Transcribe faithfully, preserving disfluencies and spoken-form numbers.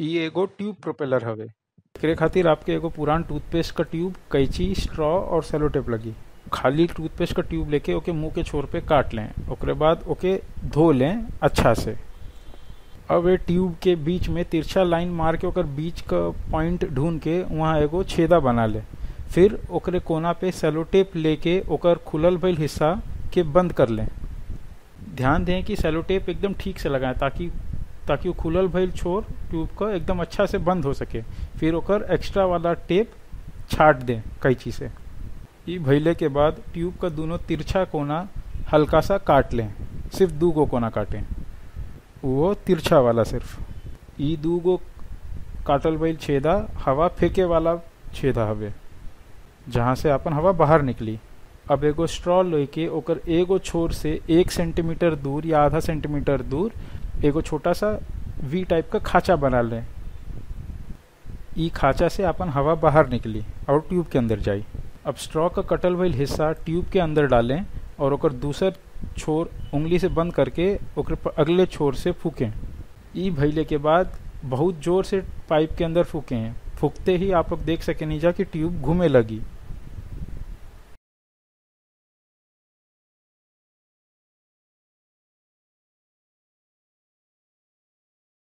ये एगो tube propeller हवे। एकरे खातिर आपके एगो पुरान टूथपेस्ट का ट्यूब, कैंची, स्ट्रॉ और सेलोटेप लगी। खाली टूथपेस्ट का ट्यूब लेके ओके मुंह के छोर पे काट लें, ओकरे बाद ओके धो लें अच्छा से। अब ये ट्यूब के बीच में तिरछा लाइन मार के ओकर बीच का पॉइंट ढूंढ के वहाँ एगो छेदा बना ले। फिर ओकरे कोना पे सेलोटेप लेके ओकर खुलल भइल हिस्सा के बंद कर लें। ध्यान दें कि सेलोटेप एकदम ठीक से लगाएं ताकि ताकि वो खुलल भइल छोर ट्यूब का एकदम अच्छा से बंद हो सके। फिर ओकर एक्स्ट्रा वाला टेप छाट दें कैंची से। ये भइले के बाद ट्यूब का दोनों तिरछा कोना हल्का सा काट लें, सिर्फ दो गो कोना काटें, वो तिरछा वाला सिर्फ। ये दू गो काटल भइल छेदा हवा फेंके वाला छेदा हवे जहाँ से अपन हवा बाहर निकली। अब एगो स्ट्रॉ लेके ओकर एगो छोर से एक सेंटीमीटर दूर या आधा सेंटीमीटर दूर एगो छोटा सा वी टाइप का खाँचा बना लें। ई खाँचा से अपन हवा बाहर निकली और ट्यूब के अंदर जाई। अब स्ट्रॉ का कटल भइल हिस्सा ट्यूब के अंदर डालें और ओकर दूसर छोर उंगली से बंद करके ओकर अगले छोर से फूकें। ई भइले के बाद बहुत जोर से पाइप के अंदर फूकें। फूकते ही आप लोग देख सकें नीजा कि ट्यूब घूमे लगी।